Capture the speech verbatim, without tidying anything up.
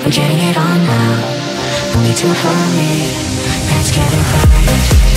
We're getting it on now, no need to hurry, let's get it right.